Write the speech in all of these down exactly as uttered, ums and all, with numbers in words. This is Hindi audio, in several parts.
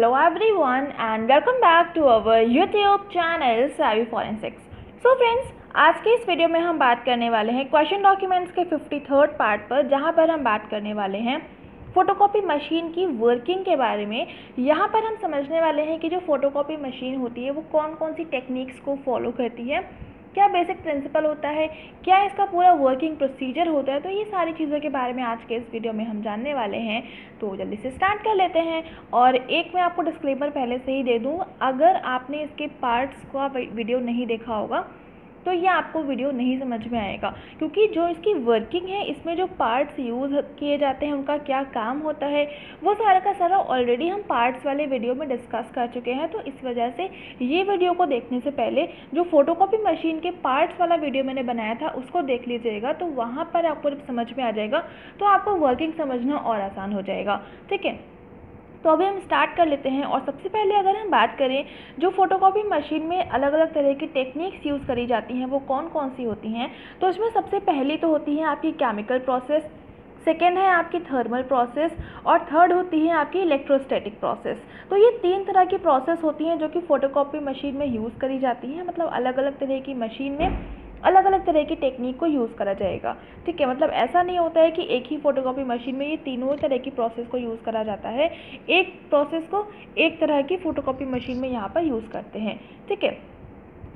Hello everyone and welcome back to our YouTube channel Savi Forensics. So friends, आज के इस वीडियो में हम बात करने वाले हैं क्वेश्चन डॉक्यूमेंट्स के तिरेपनवें पार्ट पर, जहाँ पर हम बात करने वाले हैं फ़ोटोकॉपी मशीन की वर्किंग के बारे में। यहाँ पर हम समझने वाले हैं कि जो फ़ोटोकॉपी मशीन होती है वो कौन कौन सी टेक्निक्स को फॉलो करती है, क्या बेसिक प्रिंसिपल होता है, क्या इसका पूरा वर्किंग प्रोसीजर होता है। तो ये सारी चीज़ों के बारे में आज के इस वीडियो में हम जानने वाले हैं, तो जल्दी से स्टार्ट कर लेते हैं। और एक मैं आपको डिस्क्लेमर पहले से ही दे दूं, अगर आपने इसके पार्ट्स को आप वीडियो नहीं देखा होगा तो ये आपको वीडियो नहीं समझ में आएगा, क्योंकि जो इसकी वर्किंग है, इसमें जो पार्ट्स यूज़ किए जाते हैं, उनका क्या काम होता है, वो सारा का सारा ऑलरेडी हम पार्ट्स वाले वीडियो में डिस्कस कर चुके हैं। तो इस वजह से ये वीडियो को देखने से पहले जो फ़ोटोकॉपी मशीन के पार्ट्स वाला वीडियो मैंने बनाया था उसको देख लीजिएगा, तो वहाँ पर आपको समझ में आ जाएगा, तो आपको वर्किंग समझना और आसान हो जाएगा। ठीक है, तो अभी हम स्टार्ट कर लेते हैं। और सबसे पहले अगर हम बात करें जो फ़ोटोकॉपी मशीन में अलग अलग तरह की टेक्निक्स यूज़ करी जाती हैं, वो कौन कौन सी होती हैं, तो इसमें सबसे पहली तो होती है आपकी केमिकल प्रोसेस, सेकेंड है आपकी थर्मल प्रोसेस और थर्ड होती है आपकी इलेक्ट्रोस्टैटिक प्रोसेस। तो ये तीन तरह की प्रोसेस होती हैं जो कि फ़ोटोकॉपी मशीन में यूज़ करी जाती हैं, मतलब अलग अलग तरह की मशीन में अलग अलग तरह की टेक्निक को यूज़ करा जाएगा। ठीक है, मतलब ऐसा नहीं होता है कि एक ही फ़ोटोकॉपी मशीन में ये तीनों तरह की प्रोसेस को यूज़ करा जाता है, एक प्रोसेस को एक तरह की फ़ोटोकॉपी मशीन में यहाँ पर यूज़ करते हैं। ठीक है,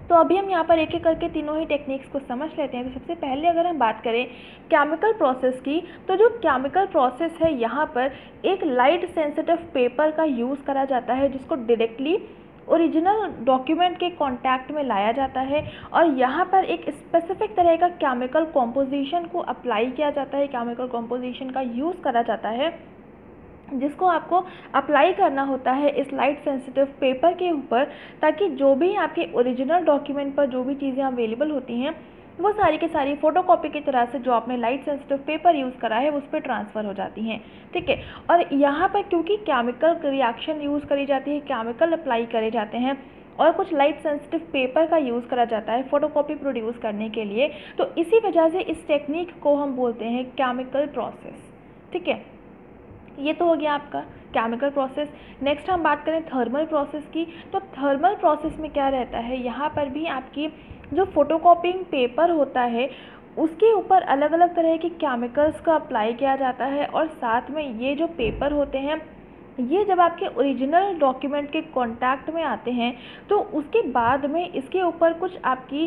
तो अभी हम यहाँ पर एक एक करके तीनों ही टेक्निक्स को समझ लेते हैं। तो सबसे पहले अगर हम बात करें केमिकल प्रोसेस की, तो जो केमिकल प्रोसेस है, यहाँ पर एक लाइट सेंसिटिव पेपर का यूज़ करा जाता है जिसको डायरेक्टली ओरिजिनल डॉक्यूमेंट के कांटेक्ट में लाया जाता है, और यहाँ पर एक स्पेसिफिक तरह का केमिकल कॉम्पोजिशन को अप्लाई किया जाता है, केमिकल कॉम्पोजिशन का यूज़ करा जाता है, जिसको आपको अप्लाई करना होता है इस लाइट सेंसिटिव पेपर के ऊपर, ताकि जो भी आपके ओरिजिनल डॉक्यूमेंट पर जो भी चीज़ें अवेलेबल होती हैं वो सारी की सारी फ़ोटोकॉपी की तरह से जो आपने लाइट सेंसिटिव पेपर यूज़ करा है उस पर ट्रांसफ़र हो जाती हैं। ठीक है, और यहाँ पर क्योंकि केमिकल रिएक्शन यूज़ करी जाती है, केमिकल अप्लाई करे जाते हैं और कुछ लाइट सेंसिटिव पेपर का यूज़ करा जाता है फ़ोटोकॉपी प्रोड्यूस करने के लिए, तो इसी वजह से इस टेक्निक को हम बोलते हैं केमिकल प्रोसेस। ठीक है, ये तो हो गया आपका केमिकल प्रोसेस। नेक्स्ट हम बात करें थर्मल प्रोसेस की, तो थर्मल प्रोसेस में क्या रहता है, यहाँ पर भी आपकी जो फ़ोटोकॉपिंग पेपर होता है उसके ऊपर अलग अलग तरह के केमिकल्स का अप्लाई किया जाता है, और साथ में ये जो पेपर होते हैं ये जब आपके ओरिजिनल डॉक्यूमेंट के कांटेक्ट में आते हैं तो उसके बाद में इसके ऊपर कुछ आपकी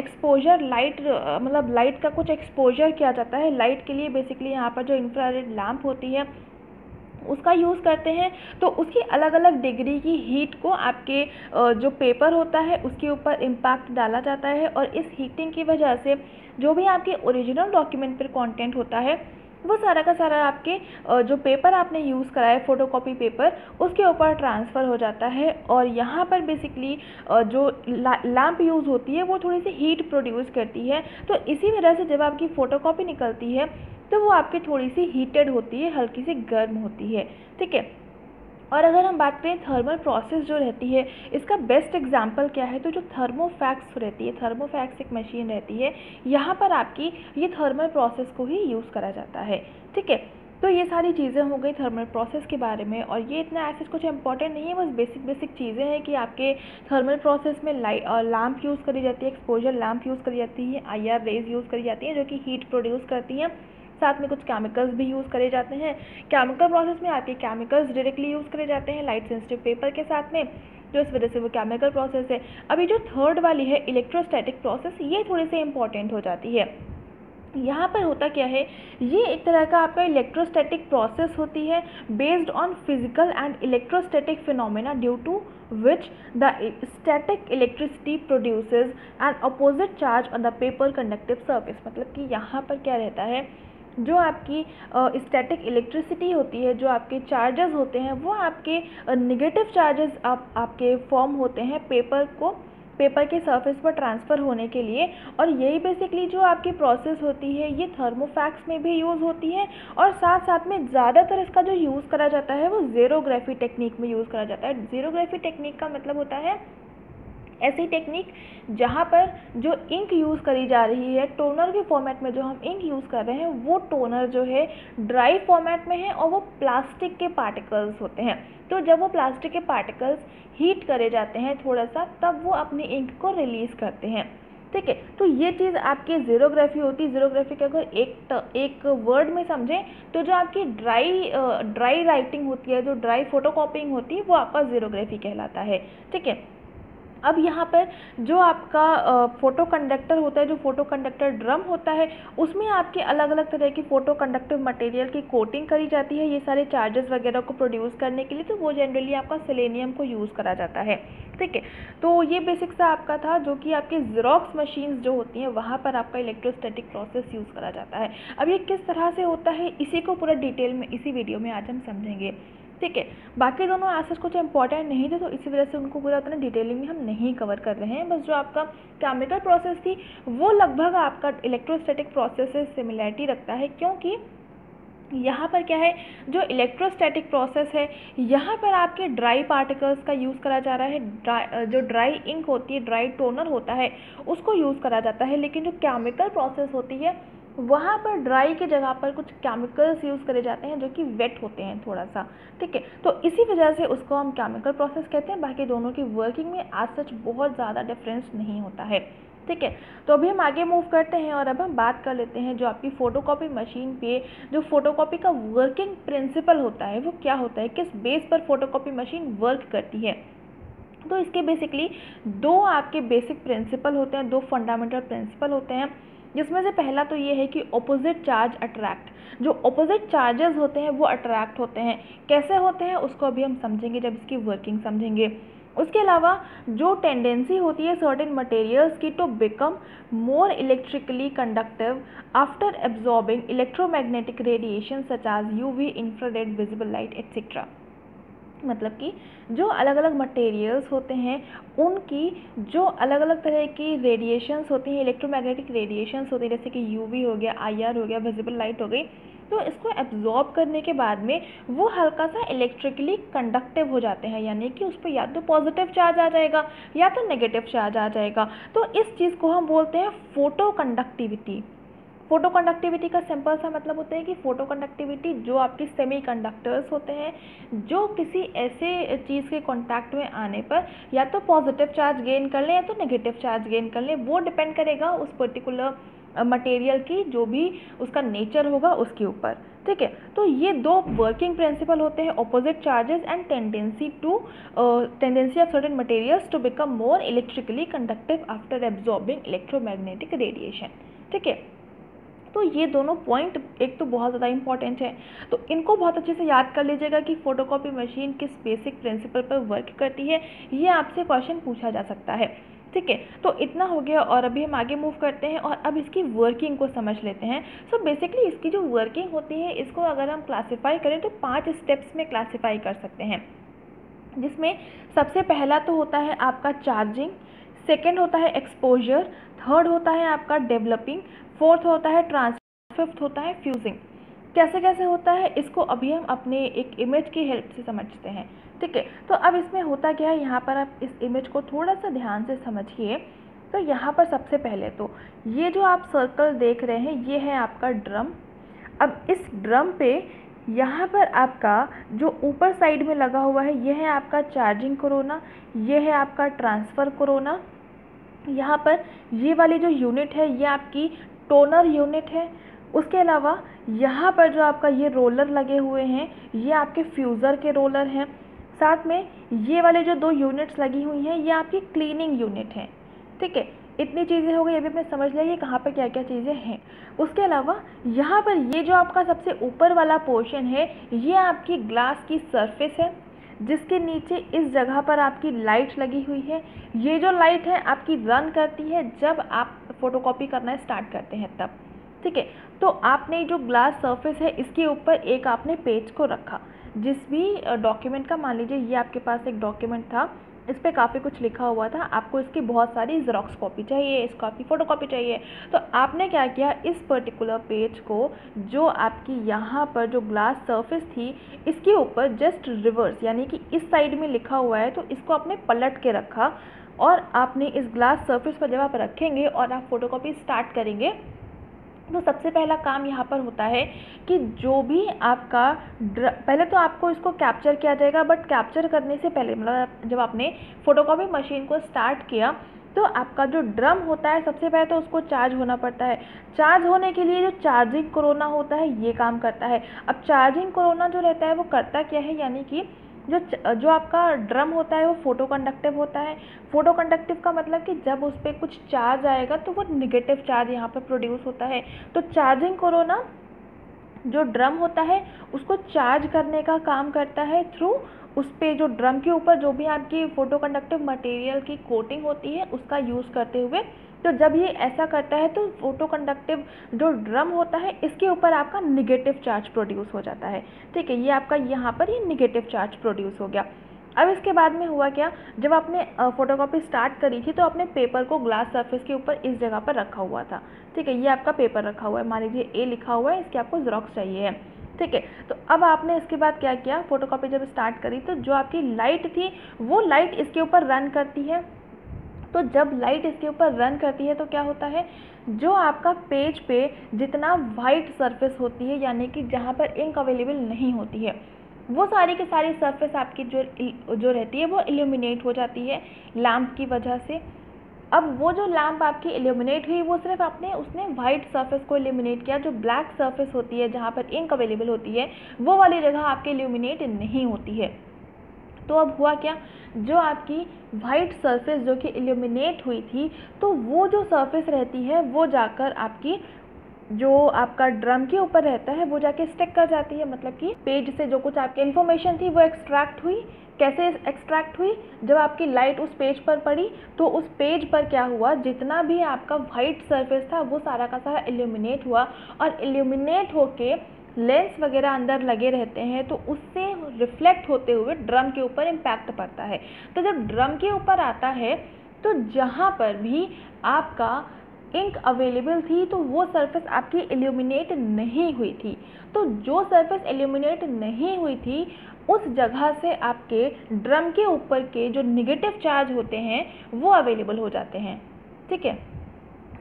एक्सपोजर लाइट, मतलब लाइट का कुछ एक्सपोजर किया जाता है। लाइट के लिए बेसिकली यहाँ पर जो इंफ्रारेड लैम्प होती है उसका यूज़ करते हैं, तो उसकी अलग अलग डिग्री की हीट को आपके जो पेपर होता है उसके ऊपर इम्पैक्ट डाला जाता है, और इस हीटिंग की वजह से जो भी आपके ओरिजिनल डॉक्यूमेंट पर कंटेंट होता है वो सारा का सारा आपके जो पेपर आपने यूज़ करा है फ़ोटोकॉपी पेपर उसके ऊपर ट्रांसफ़र हो जाता है। और यहाँ पर बेसिकली जो लैम्प यूज़ होती है वो थोड़ी सी हीट प्रोड्यूस करती है, तो इसी वजह से जब आपकी फ़ोटोकॉपी निकलती है तो वो आपकी थोड़ी सी हीटेड होती है, हल्की सी गर्म होती है। ठीक है, और अगर हम बात करें थर्मल प्रोसेस जो रहती है, इसका बेस्ट एग्जांपल क्या है, तो जो थर्मोफैक्स रहती है, थर्मोफैक्स एक मशीन रहती है, यहाँ पर आपकी ये थर्मल प्रोसेस को ही यूज़ करा जाता है। ठीक है, तो ये सारी चीज़ें हो गई थर्मल प्रोसेस के बारे में, और ये इतना ऐसे कुछ इंपॉर्टेंट नहीं है, बस बेसिक बेसिक चीज़ें हैं कि आपके थर्मल प्रोसेस में लाइट लैम्प यूज़ करी जाती है, एक्सपोजर लैम्प यूज़ करी जाती है, आई आर रेज यूज़ करी जाती है जो कि हीट प्रोड्यूस करती हैं, साथ में कुछ केमिकल्स भी यूज़ करे जाते हैं। केमिकल प्रोसेस में आपके केमिकल्स डायरेक्टली यूज़ करे जाते हैं लाइट सेंसिटिव पेपर के साथ में, जो इस वजह से वो केमिकल प्रोसेस है। अभी जो थर्ड वाली है इलेक्ट्रोस्टैटिक प्रोसेस, ये थोड़ी सी इंपॉर्टेंट हो जाती है। यहाँ पर होता क्या है, ये एक तरह का आपका इलेक्ट्रोस्टैटिक प्रोसेस होती है based on physical and electrostatic phenomena due to which the static electricity produces and opposite charge on the paper conductive surface. मतलब कि यहाँ पर क्या रहता है, जो आपकी स्टैटिक इलेक्ट्रिसिटी होती है, जो आपके चार्जेस होते हैं वो आपके नेगेटिव चार्जेस आप आपके फॉर्म होते हैं पेपर को पेपर के सरफेस पर ट्रांसफ़र होने के लिए, और यही बेसिकली जो आपकी प्रोसेस होती है ये थर्मोफैक्स में भी यूज़ होती है, और साथ साथ में ज़्यादातर इसका जो यूज़ करा जाता है वो ज़ेरोग्राफी टेक्निक में यूज़ करा जाता है। ज़ेरोग्राफी टेक्निक का मतलब होता है ऐसी टेक्निक जहाँ पर जो इंक यूज़ करी जा रही है टोनर के फॉर्मेट में, जो हम इंक यूज़ कर रहे हैं वो टोनर जो है ड्राई फॉर्मेट में है और वो प्लास्टिक के पार्टिकल्स होते हैं। तो जब वो प्लास्टिक के पार्टिकल्स हीट करे जाते हैं थोड़ा सा, तब वो अपनी इंक को रिलीज़ करते हैं, ठीक है। तो ये चीज़ आपकी ज़ीरोग्राफी होती है। ज़ीरोग्राफी के अगर एक एक वर्ड में समझें तो जो आपकी ड्राई ड्राई राइटिंग होती है, जो ड्राई फोटोकॉपिंग होती है, वो आपका ज़ीरोग्राफी कहलाता है, ठीक है। अब यहाँ पर जो आपका फ़ोटो कंडक्टर होता है, जो फ़ोटो कंडक्टर ड्रम होता है, उसमें आपके अलग अलग तरह की फ़ोटो कंडक्टिव मटेरियल की कोटिंग करी जाती है ये सारे चार्जेस वगैरह को प्रोड्यूस करने के लिए। तो वो जनरली आपका सेलेनियम को यूज़ करा जाता है, ठीक है। तो ये बेसिक सा आपका था जो कि आपके ज़ेरॉक्स मशीन्स जो होती हैं वहाँ पर आपका इलेक्ट्रोस्टैटिक प्रोसेस यूज़ करा जाता है। अब ये किस तरह से होता है इसी को पूरा डिटेल में इसी वीडियो में आज हम समझेंगे, ठीक है। बाकी दोनों एसेट्स कुछ इंपॉर्टेंट नहीं थे तो इसी वजह से उनको पूरा उतना डिटेलिंग में हम नहीं कवर कर रहे हैं। बस जो आपका केमिकल प्रोसेस थी वो लगभग आपका इलेक्ट्रोस्टैटिक प्रोसेस से सिमिलैरिटी रखता है, क्योंकि यहाँ पर क्या है जो इलेक्ट्रोस्टैटिक प्रोसेस है यहाँ पर आपके ड्राई पार्टिकल्स का यूज़ करा जा रहा है, ड्राई जो ड्राई इंक होती है, ड्राई टोनर होता है, उसको यूज़ करा जाता है। लेकिन जो केमिकल प्रोसेस होती है वहाँ पर ड्राई के जगह पर कुछ केमिकल्स यूज़ करे जाते हैं जो कि वेट होते हैं थोड़ा सा, ठीक है। तो इसी वजह से उसको हम केमिकल प्रोसेस कहते हैं। बाकी दोनों की वर्किंग में आज सच बहुत ज़्यादा डिफरेंस नहीं होता है, ठीक है। तो अभी हम आगे मूव करते हैं और अब हम बात कर लेते हैं जो आपकी फ़ोटोकॉपी मशीन पे जो फ़ोटोकॉपी का वर्किंग प्रिंसिपल होता है वो क्या होता है, किस बेस पर फ़ोटोकॉपी मशीन वर्क करती है। तो इसके बेसिकली दो आपके बेसिक प्रिंसिपल होते हैं, दो फंडामेंटल प्रिंसिपल होते हैं, जिसमें से पहला तो ये है कि ऑपोजिट चार्ज अट्रैक्ट। जो ऑपोजिट चार्जेस होते हैं वो अट्रैक्ट होते हैं, कैसे होते हैं उसको अभी हम समझेंगे जब इसकी वर्किंग समझेंगे। उसके अलावा जो टेंडेंसी होती है सर्टेन मटेरियल्स की to become more electrically conductive after absorbing electromagnetic radiation such as UV, infrared, visible light et cetera. मतलब कि जो अलग अलग मटेरियल्स होते हैं उनकी जो अलग अलग तरह की रेडिएशंस होती हैं, इलेक्ट्रोमैग्नेटिक रेडिएशंस होती हैं, जैसे कि यूवी हो गया, आईआर हो गया, विजिबल लाइट हो गई, तो इसको एब्जॉर्ब करने के बाद में वो हल्का सा इलेक्ट्रिकली कंडक्टिव हो जाते हैं, यानी कि उस पर या तो पॉजिटिव चार्ज आ जाएगा या तो नेगेटिव चार्ज आ जाएगा। तो इस चीज़ को हम बोलते हैं फ़ोटो कंडक्टिविटी। फ़ोटो कंडक्टिविटी का सिंपल सा मतलब होता है कि फ़ोटो कंडक्टिविटी जो आपके सेमी कंडक्टर्स होते हैं जो किसी ऐसे चीज़ के कॉन्टैक्ट में आने पर या तो पॉजिटिव चार्ज गेन कर लें या तो नेगेटिव चार्ज गेन कर लें, वो डिपेंड करेगा उस पर्टिकुलर मटेरियल की जो भी उसका नेचर होगा उसके ऊपर, ठीक है। तो ये दो वर्किंग प्रिंसिपल होते हैं, opposite charges and tendency to tendency of certain materials to become more electrically conductive after absorbing electromagnetic radiation, ठीक है। तो ये दोनों पॉइंट एक तो बहुत ज़्यादा इंपॉर्टेंट है, तो इनको बहुत अच्छे से याद कर लीजिएगा कि फ़ोटोकॉपी मशीन किस बेसिक प्रिंसिपल पर वर्क करती है, ये आपसे क्वेश्चन पूछा जा सकता है, ठीक है। तो इतना हो गया और अभी हम आगे मूव करते हैं और अब इसकी वर्किंग को समझ लेते हैं। सो so बेसिकली इसकी जो वर्किंग होती है इसको अगर हम क्लासीफाई करें तो पाँच स्टेप्स में क्लासीफाई कर सकते हैं, जिसमें सबसे पहला तो होता है आपका चार्जिंग, सेकेंड होता है एक्सपोजर, थर्ड होता है आपका डेवलपिंग, फोर्थ होता है ट्रांसफर, फिफ्थ होता है फ्यूजिंग। कैसे कैसे होता है इसको अभी हम अपने एक इमेज की हेल्प से समझते हैं, ठीक है। तो अब इसमें होता क्या है, यहाँ पर आप इस इमेज को थोड़ा सा ध्यान से समझिए। तो यहाँ पर सबसे पहले तो ये जो आप सर्कल देख रहे हैं ये है आपका ड्रम। अब इस ड्रम पे यहाँ पर आपका जो ऊपर साइड में लगा हुआ है यह है आपका चार्जिंग कोरोना, यह है आपका ट्रांसफ़र कोरोना। यहाँ पर ये वाली जो यूनिट है ये आपकी टोनर यूनिट है। उसके अलावा यहाँ पर जो आपका ये रोलर लगे हुए हैं ये आपके फ्यूज़र के रोलर हैं। साथ में ये वाले जो दो यूनिट्स लगी हुई हैं ये आपकी क्लीनिंग यूनिट हैं, ठीक है। इतनी चीज़ें हो गई, अभी मैं समझ लिया कहाँ पर क्या क्या चीज़ें हैं। उसके अलावा यहाँ पर ये जो आपका सबसे ऊपर वाला पोर्शन है ये आपकी ग्लास की सरफेस है, जिसके नीचे इस जगह पर आपकी लाइट लगी हुई है। ये जो लाइट है आपकी रन करती है जब आप फ़ोटोकॉपी करना स्टार्ट करते हैं तब, ठीक है। तो आपने जो ग्लास सरफेस है इसके ऊपर एक आपने पेज को रखा, जिस भी डॉक्यूमेंट का, मान लीजिए ये आपके पास एक डॉक्यूमेंट था, इस पर काफ़ी कुछ लिखा हुआ था, आपको इसकी बहुत सारी ज़ेरॉक्स कॉपी चाहिए, इसको आपकी फ़ोटोकॉपी चाहिए। तो आपने क्या किया, इस पर्टिकुलर पेज को जो आपकी यहाँ पर जो ग्लास सरफेस थी इसके ऊपर जस्ट रिवर्स, यानी कि इस साइड में लिखा हुआ है तो इसको आपने पलट के रखा और आपने इस ग्लास सरफेस पर जब आप रखेंगे और आप फोटोकॉपी स्टार्ट करेंगे तो सबसे पहला काम यहाँ पर होता है कि जो भी आपका पहले तो आपको इसको कैप्चर किया जाएगा, बट कैप्चर करने से पहले मतलब जब आपने फोटोकॉपी मशीन को स्टार्ट किया तो आपका जो ड्रम होता है सबसे पहले तो उसको चार्ज होना पड़ता है। चार्ज होने के लिए जो चार्जिंग कोरोना होता है ये काम करता है। अब चार्जिंग कोरोना जो रहता है वो करता क्या है, यानी कि जो जो आपका ड्रम होता है वो फोटो कंडक्टिव होता है। फोटो कंडक्टिव का मतलब कि जब उस पर कुछ चार्ज आएगा तो वो नेगेटिव चार्ज यहाँ पर प्रोड्यूस होता है। तो चार्जिंग कोरोना जो ड्रम होता है उसको चार्ज करने का काम करता है थ्रू उस पर जो ड्रम के ऊपर जो भी आपकी फ़ोटो कंडक्टिव मटेरियल की कोटिंग होती है उसका यूज़ करते हुए। तो जब ये ऐसा करता है तो फोटो कंडक्टिव जो ड्रम होता है इसके ऊपर आपका निगेटिव चार्ज प्रोड्यूस हो जाता है। ठीक है, ये आपका यहाँ पर ये निगेटिव चार्ज प्रोड्यूस हो गया। अब इसके बाद में हुआ क्या, जब आपने फ़ोटोकॉपी स्टार्ट करी थी तो आपने पेपर को ग्लास सरफेस के ऊपर इस जगह पर रखा हुआ था। ठीक है, ये आपका पेपर रखा हुआ है, मान लीजिए ए लिखा हुआ है, इसके आपको ज़ेरॉक्स चाहिए है। ठीक है, तो अब आपने इसके बाद क्या किया, फोटोकॉपी जब स्टार्ट करी तो जो आपकी लाइट थी वो लाइट इसके ऊपर रन करती है। तो जब लाइट इसके ऊपर रन करती है तो क्या होता है, जो आपका पेज पे जितना वाइट सरफेस होती है यानी कि जहाँ पर इंक अवेलेबल नहीं होती है वो सारी की सारी सरफेस आपकी जो जो रहती है वो इल्यूमिनेट हो जाती है लैम्प की वजह से। अब वो जो लैम्प आपकी इल्यूमिनेट हुई वो सिर्फ आपने उसने वाइट सरफेस को इल्यूमिनेट किया, जो ब्लैक सरफेस होती है जहाँ पर इंक अवेलेबल होती है वो वाली जगह आपके इल्यूमिनेट नहीं होती है। तो अब हुआ क्या, जो आपकी वाइट सरफेस जो कि इल्यूमिनेट हुई थी तो वो जो सरफेस रहती है वो जाकर आपकी जो आपका ड्रम के ऊपर रहता है वो जाके स्टिक कर जाती है। मतलब कि पेज से जो कुछ आपकी इन्फॉर्मेशन थी वो एक्सट्रैक्ट हुई। कैसे एक्सट्रैक्ट हुई, जब आपकी लाइट उस पेज पर पड़ी तो उस पेज पर क्या हुआ, जितना भी आपका वाइट सरफेस था वो सारा का सारा इल्यूमिनेट हुआ और इल्यूमिनेट होके लेंस वगैरह अंदर लगे रहते हैं तो उससे रिफ्लेक्ट होते हुए ड्रम के ऊपर इम्पैक्ट पड़ता है। तो जब ड्रम के ऊपर आता है तो जहाँ पर भी आपका इंक अवेलेबल थी तो वो सरफेस आपकी इल्यूमिनेट नहीं हुई थी। तो जो सरफेस इल्यूमिनेट नहीं हुई थी उस जगह से आपके ड्रम के ऊपर के जो नेगेटिव चार्ज होते हैं वो अवेलेबल हो जाते हैं। ठीक है,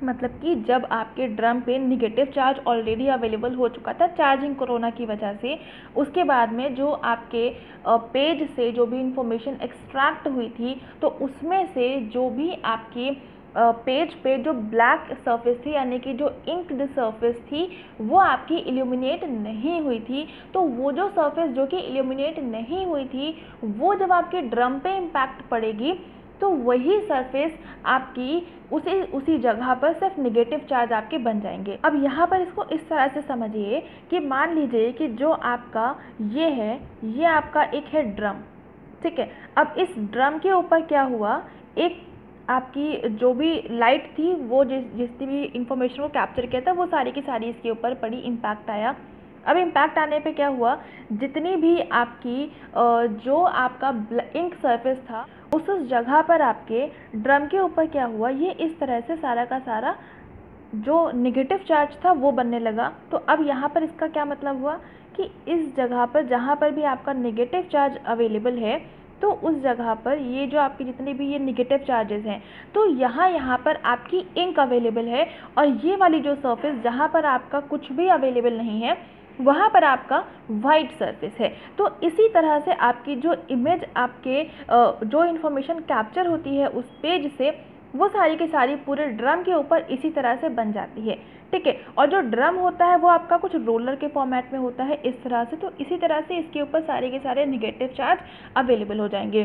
मतलब कि जब आपके ड्रम पे निगेटिव चार्ज ऑलरेडी अवेलेबल हो चुका था चार्जिंग कोरोना की वजह से, उसके बाद में जो आपके पेज से जो भी इंफॉर्मेशन एक्सट्रैक्ट हुई थी तो उसमें से जो भी आपके पेज पे जो ब्लैक सरफेस थी यानी कि जो इंक्ड सरफेस थी वो आपकी इल्यूमिनेट नहीं हुई थी। तो वो जो सरफेस जो कि इल्यूमिनेट नहीं हुई थी वो जब आपके ड्रम पे इम्पैक्ट पड़ेगी तो वही सरफेस आपकी उसी उसी जगह पर सिर्फ नेगेटिव चार्ज आपके बन जाएंगे। अब यहाँ पर इसको इस तरह से समझिए कि मान लीजिए कि जो आपका ये है ये आपका एक है ड्रम। ठीक है, अब इस ड्रम के ऊपर क्या हुआ, एक आपकी जो भी लाइट थी वो जिस जितनी भी इंफॉर्मेशन को कैप्चर किया था वो सारी की सारी इसके ऊपर पड़ी, इम्पैक्ट आया। अब इम्पैक्ट आने पे क्या हुआ, जितनी भी आपकी जो आपका इंक सरफेस था उस उस जगह पर आपके ड्रम के ऊपर क्या हुआ, ये इस तरह से सारा का सारा जो नेगेटिव चार्ज था वो बनने लगा। तो अब यहाँ पर इसका क्या मतलब हुआ कि इस जगह पर जहाँ पर भी आपका नेगेटिव चार्ज अवेलेबल है तो उस जगह पर ये जो आपकी जितने भी ये नेगेटिव चार्जेस हैं तो यहाँ यहाँ पर आपकी इंक अवेलेबल है और ये वाली जो सरफेस जहाँ पर आपका कुछ भी अवेलेबल नहीं है वहाँ पर आपका वाइट सरफेस है। तो इसी तरह से आपकी जो इमेज आपके जो इन्फॉर्मेशन कैप्चर होती है उस पेज से वो सारी की सारी पूरे ड्रम के ऊपर इसी तरह से बन जाती है। ठीक है, और जो ड्रम होता है वो आपका कुछ रोलर के फॉर्मेट में होता है इस तरह से। तो इसी तरह से इसके ऊपर सारे के सारे नेगेटिव चार्ज अवेलेबल हो जाएंगे।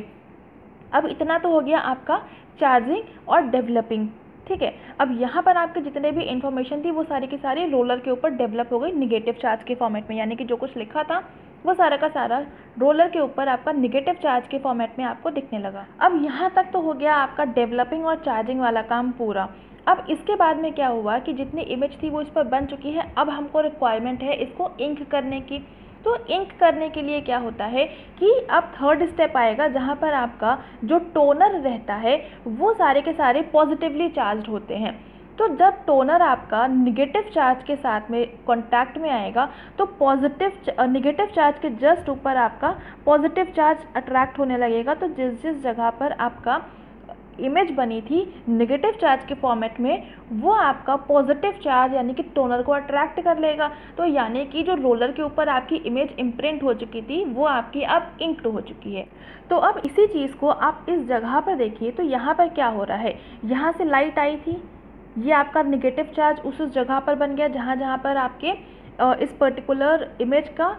अब इतना तो हो गया आपका चार्जिंग और डेवलपिंग। ठीक है, अब यहाँ पर आपके जितने भी इन्फॉर्मेशन थी वो सारी की सारी रोलर के ऊपर डेवलप हो गई नेगेटिव चार्ज के फॉर्मेट में, यानी कि जो कुछ लिखा था वो सारा का सारा रोलर के ऊपर आपका नेगेटिव चार्ज के फॉर्मेट में आपको दिखने लगा। अब यहाँ तक तो हो गया आपका डेवलपिंग और चार्जिंग वाला काम पूरा। अब इसके बाद में क्या हुआ कि जितनी इमेज थी वो इस पर बन चुकी है। अब हमको रिक्वायरमेंट है इसको इंक करने की। तो इंक करने के लिए क्या होता है कि अब थर्ड स्टेप आएगा जहाँ पर आपका जो टोनर रहता है वो सारे के सारे पॉजिटिवली चार्ज्ड होते हैं। तो जब टोनर आपका नेगेटिव चार्ज के साथ में कांटेक्ट में आएगा तो पॉजिटिव नेगेटिव चार्ज के जस्ट ऊपर आपका पॉजिटिव चार्ज अट्रैक्ट होने लगेगा। तो जिस जिस जगह पर आपका इमेज बनी थी नेगेटिव चार्ज के फॉर्मेट में, वो आपका पॉजिटिव चार्ज यानी कि टोनर को अट्रैक्ट कर लेगा। तो यानी कि जो रोलर के ऊपर आपकी इमेज इम्प्रिंट हो चुकी थी वो आपकी अब इंक्ड हो चुकी है। तो अब इसी चीज़ को आप इस जगह पर देखिए, तो यहाँ पर क्या हो रहा है, यहाँ से लाइट आई थी, ये आपका नेगेटिव चार्ज उस उस जगह पर बन गया जहाँ जहाँ पर आपके इस पर्टिकुलर इमेज का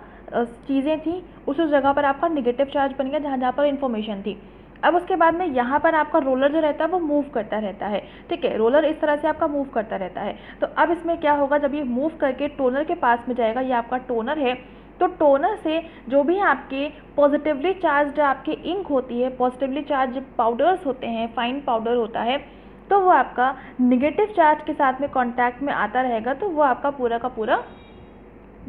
चीज़ें थी, उस उस जगह पर आपका नेगेटिव चार्ज बन गया जहाँ जहाँ पर इन्फॉर्मेशन थी। अब उसके बाद में यहाँ पर आपका रोलर जो रहता है वो मूव करता रहता है, ठीक है, रोलर इस तरह से आपका मूव करता रहता है। तो अब इसमें क्या होगा, जब ये मूव करके टोनर के पास में जाएगा, ये आपका टोनर है, तो टोनर से जो भी आपके पॉजिटिवली चार्ज आपके इंक होती है, पॉजिटिवली चार्ज पाउडर्स होते हैं, फाइन पाउडर होता है, तो वो आपका नेगेटिव चार्ज के साथ में कांटेक्ट में आता रहेगा। तो वो आपका पूरा का पूरा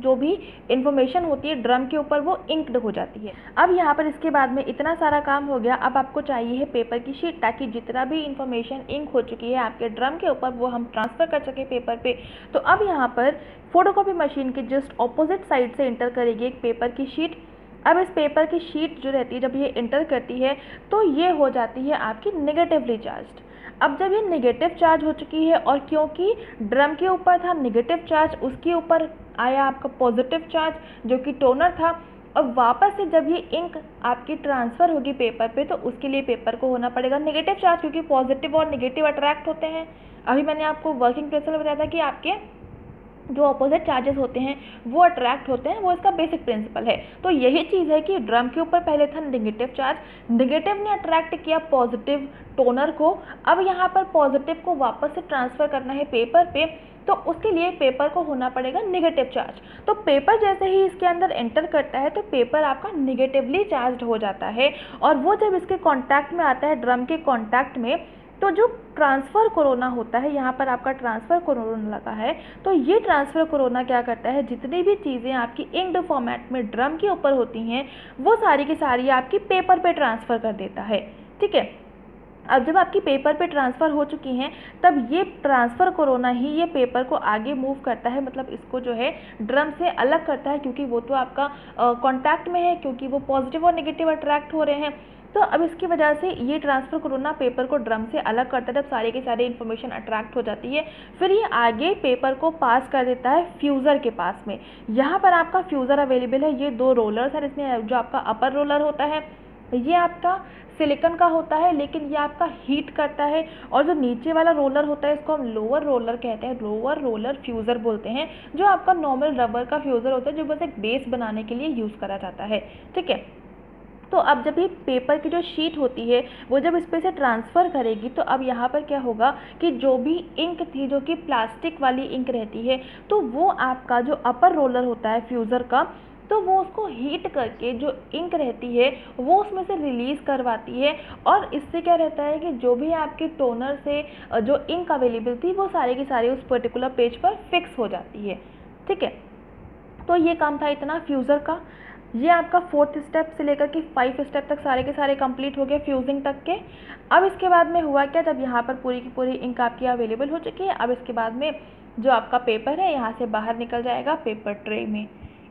जो भी इन्फॉर्मेशन होती है ड्रम के ऊपर वो इंक्ड हो जाती है। अब यहाँ पर इसके बाद में इतना सारा काम हो गया, अब आपको चाहिए है पेपर की शीट, ताकि जितना भी इन्फॉर्मेशन इंक हो चुकी है आपके ड्रम के ऊपर वो हम ट्रांसफ़र कर सकें पेपर पे। तो अब यहाँ पर फोटोकॉपी मशीन के जस्ट ऑपोजिट साइड से इंटर करेगी एक पेपर की शीट। अब इस पेपर की शीट जो रहती है जब ये इंटर करती है तो ये हो जाती है आपकी नेगेटिवली चार्ज। अब जब ये नेगेटिव चार्ज हो चुकी है और क्योंकि ड्रम के ऊपर था नेगेटिव चार्ज, उसके ऊपर आया आपका पॉजिटिव चार्ज जो कि टोनर था, और वापस से जब ये इंक आपकी ट्रांसफ़र होगी पेपर पे तो उसके लिए पेपर को होना पड़ेगा नेगेटिव चार्ज, क्योंकि पॉजिटिव और नेगेटिव अट्रैक्ट होते हैं। अभी मैंने आपको वर्किंग प्रिंसिपल बताया था कि आपके जो अपोजिट चार्जेस होते हैं वो अट्रैक्ट होते हैं, वो इसका बेसिक प्रिंसिपल है। तो यही चीज़ है कि ड्रम के ऊपर पहले था नेगेटिव चार्ज, नेगेटिव ने अट्रैक्ट किया पॉजिटिव टोनर को, अब यहाँ पर पॉजिटिव को वापस से ट्रांसफ़र करना है पेपर पे, तो उसके लिए पेपर को होना पड़ेगा नेगेटिव चार्ज। तो पेपर जैसे ही इसके अंदर एंटर करता है तो पेपर आपका नेगेटिवली चार्ज हो जाता है, और वो जब इसके कॉन्टैक्ट में आता है ड्रम के कॉन्टैक्ट में तो जो ट्रांसफ़र कोरोना होता है, यहाँ पर आपका ट्रांसफ़र कोरोना लगा है, तो ये ट्रांसफ़र कोरोना क्या करता है, जितनी भी चीज़ें आपकी इंक्ड फॉर्मेट में ड्रम के ऊपर होती हैं वो सारी की सारी आपकी पेपर पे ट्रांसफ़र कर देता है, ठीक है। अब जब आपकी पेपर पे ट्रांसफ़र हो चुकी हैं तब ये ट्रांसफ़र कोरोना ही ये पेपर को आगे मूव करता है, मतलब इसको जो है ड्रम से अलग करता है, क्योंकि वो तो आपका कॉन्टैक्ट में है, क्योंकि वो पॉजिटिव और नेगेटिव अट्रैक्ट हो रहे हैं। तो अब इसकी वजह से ये ट्रांसफ़र कोरोना पेपर को ड्रम से अलग करता है, जब सारे के सारे इन्फॉर्मेशन अट्रैक्ट हो जाती है, फिर ये आगे पेपर को पास कर देता है फ्यूज़र के पास में। यहाँ पर आपका फ्यूज़र अवेलेबल है, ये दो रोलर्स हैं, इसमें जो आपका अपर रोलर होता है ये आपका सिलिकॉन का होता है, लेकिन ये आपका हीट करता है, और जो नीचे वाला रोलर होता है इसको हम लोअर रोलर कहते हैं, लोअर रोलर फ्यूज़र बोलते हैं, जो आपका नॉर्मल रबर का फ्यूज़र होता है जो बस एक बेस बनाने के लिए यूज़ करा जाता है, ठीक है। तो अब जब ये पेपर की जो शीट होती है वो जब इस पर से ट्रांसफ़र करेगी तो अब यहाँ पर क्या होगा कि जो भी इंक थी जो कि प्लास्टिक वाली इंक रहती है तो वो आपका जो अपर रोलर होता है फ्यूज़र का, तो वो उसको हीट करके जो इंक रहती है वो उसमें से रिलीज़ करवाती है, और इससे क्या रहता है कि जो भी आपके टोनर से जो इंक अवेलेबल थी वो सारे की सारे उस पर्टिकुलर पेज पर फिक्स हो जाती है, ठीक है। तो ये काम था इतना फ्यूज़र का। ये आपका फोर्थ स्टेप से लेकर के फाइव स्टेप तक सारे के सारे कंप्लीट हो गए फ्यूजिंग तक के। अब इसके बाद में हुआ क्या, जब यहाँ पर पूरी की पूरी इंक आपकी अवेलेबल हो चुकी है, अब इसके बाद में जो आपका पेपर है यहाँ से बाहर निकल जाएगा पेपर ट्रे में।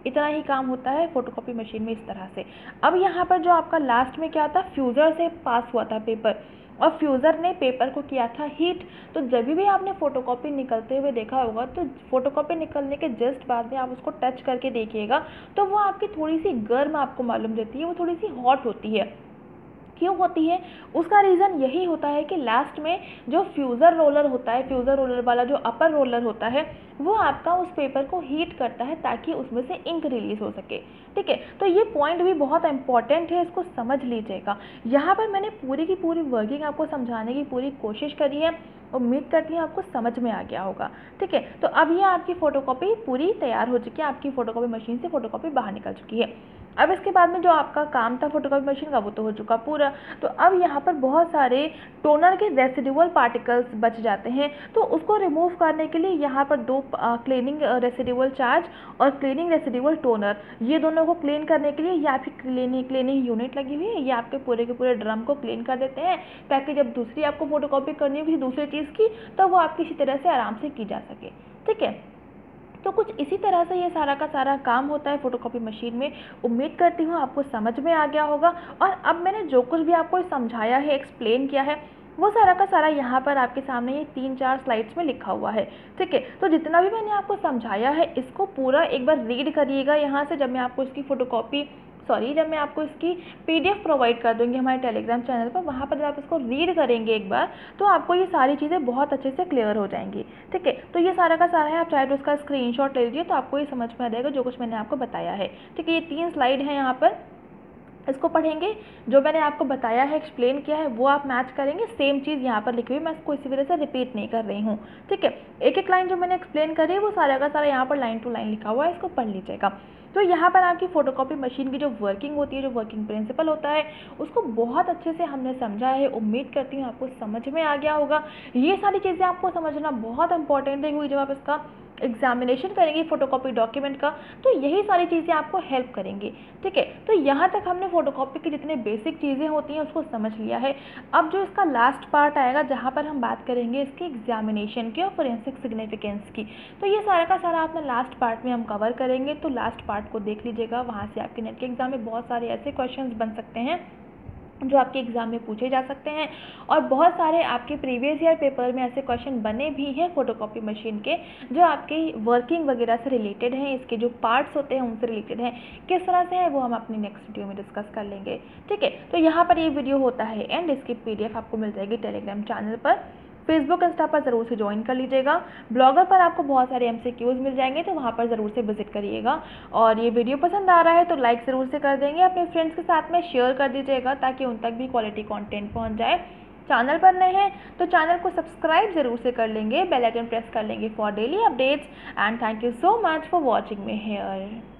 इतना ही काम होता है फोटोकॉपी मशीन में इस तरह से। अब यहाँ पर जो आपका लास्ट में क्या था, फ्यूज़र से पास हुआ था पेपर और फ्यूज़र ने पेपर को किया था हीट। तो जब भी आपने फोटोकॉपी निकलते हुए देखा होगा तो फोटोकॉपी निकलने के जस्ट बाद में आप उसको टच करके देखिएगा तो वो आपकी थोड़ी सी गर्म आपको मालूम देती है, वो थोड़ी सी हॉट होती है। क्यों होती है, उसका रीज़न यही होता है कि लास्ट में जो फ्यूज़र रोलर होता है, फ्यूज़र रोलर वाला जो अपर रोलर होता है वो आपका उस पेपर को हीट करता है ताकि उसमें से इंक रिलीज़ हो सके, ठीक है। तो ये पॉइंट भी बहुत इंपॉर्टेंट है, इसको समझ लीजिएगा। यहाँ पर मैंने पूरी की पूरी वर्किंग आपको समझाने की पूरी कोशिश करी है, उम्मीद करती हूँ आपको समझ में आ गया होगा, ठीक है। तो अब ये आपकी फ़ोटोकॉपी पूरी तैयार हो चुकी है, आपकी फ़ोटोकॉपी मशीन से फ़ोटोकॉपी बाहर निकल चुकी है। अब इसके बाद में जो आपका काम था फोटोकॉपी मशीन का वो तो हो चुका पूरा। तो अब यहाँ पर बहुत सारे टोनर के रेसिडुअल पार्टिकल्स बच जाते हैं, तो उसको रिमूव करने के लिए यहाँ पर दो क्लीनिंग रेसिडुअल चार्ज और क्लीनिंग रेसिडुअल टोनर, ये दोनों को क्लीन करने के लिए ये आपकी क्लीनिंग क्लीनिंग यूनिट लगी हुई है, ये आपके पूरे के पूरे ड्रम को क्लीन कर देते हैं ताकि जब दूसरी आपको फोटोकॉपी करनी हो किसी दूसरी चीज़ की तो वो आपकी इसी तरह से आराम से की जा सके, ठीक है। तो कुछ इसी तरह से ये सारा का सारा काम होता है फोटोकॉपी मशीन में। उम्मीद करती हूँ आपको समझ में आ गया होगा। और अब मैंने जो कुछ भी आपको समझाया है, एक्सप्लेन किया है, वो सारा का सारा यहाँ पर आपके सामने ये तीन चार स्लाइड्स में लिखा हुआ है। ठीक है, तो जितना भी मैंने आपको समझाया है इसको पूरा एक बार रीड करिएगा यहाँ से। जब मैं आपको इसकी फ़ोटोकॉपी सॉरी जब मैं आपको इसकी पीडीएफ प्रोवाइड कर दूँगी हमारे टेलीग्राम चैनल पर, वहाँ पर जब आप इसको रीड करेंगे एक बार तो आपको ये सारी चीज़ें बहुत अच्छे से क्लियर हो जाएंगी। ठीक है, तो ये सारा का सारा है, आप चाहे तो उसका स्क्रीनशॉट ले लीजिए तो आपको ये समझ में आ जाएगा जो कुछ मैंने आपको बताया है। ठीक है, ये तीन स्लाइड हैं यहाँ पर, इसको पढ़ेंगे, जो मैंने आपको बताया है एक्सप्लेन किया है वो आप मैच करेंगे। सेम चीज़ यहाँ पर लिखी हुई, मैं इसको इसी वजह से रिपीट नहीं कर रही हूँ। ठीक है, एक एक लाइन जो मैंने एक्सप्लेन करी है वो सारा का सारा यहाँ पर लाइन टू लाइन लिखा हुआ है, इसको पढ़ लीजिएगा। तो यहाँ पर आपकी फ़ोटोकॉपी मशीन की जो वर्किंग होती है, जो वर्किंग प्रिंसिपल होता है, उसको बहुत अच्छे से हमने समझा है। उम्मीद करती हूँ आपको समझ में आ गया होगा। ये सारी चीज़ें आपको समझना बहुत इंपॉर्टेंट है जब आप इसका एग्जामिनेशन करेंगे फ़ोटोकॉपी डॉक्यूमेंट का, तो यही सारी चीज़ें आपको हेल्प करेंगी। ठीक है, तो यहाँ तक हमने फ़ोटोकॉपी की जितने बेसिक चीज़ें होती हैं उसको समझ लिया है। अब जो इसका लास्ट पार्ट आएगा जहाँ पर हम बात करेंगे इसकी एग्जामिनेशन की और फोरेंसिक सिग्निफिकेंस की, तो ये सारा का सारा आपने लास्ट पार्ट में हम कवर करेंगे। तो लास्ट पार्ट को देख लीजिएगा, वहाँ से आपके नेट के एग्ज़ाम में बहुत सारे ऐसे क्वेश्चन बन सकते हैं जो आपके एग्ज़ाम में पूछे जा सकते हैं, और बहुत सारे आपके प्रीवियस ईयर पेपर में ऐसे क्वेश्चन बने भी हैं फ़ोटोकॉपी मशीन के जो आपके वर्किंग वगैरह से रिलेटेड हैं, इसके जो पार्ट्स होते हैं उनसे रिलेटेड हैं। किस तरह से है वो हम अपनी नेक्स्ट वीडियो में डिस्कस कर लेंगे। ठीक है, तो यहाँ पर ये वीडियो होता है एंड, इसकी पीडीएफ आपको मिल जाएगी टेलीग्राम चैनल पर, फेसबुक इंस्टा पर ज़रूर से ज्वाइन कर लीजिएगा। ब्लॉगर पर आपको बहुत सारे एमसीक्यूज़ मिल जाएंगे तो वहाँ पर ज़रूर से विजिट करिएगा। और ये वीडियो पसंद आ रहा है तो लाइक ज़रूर से कर देंगे, अपने फ्रेंड्स के साथ में शेयर कर दीजिएगा ताकि उन तक भी क्वालिटी कंटेंट पहुँच जाए। चैनल पर नए हैं तो चैनल को सब्सक्राइब ज़रूर से कर लेंगे, बेल आइकन प्रेस कर लेंगे for daily updates. And thank you so much for watching me here.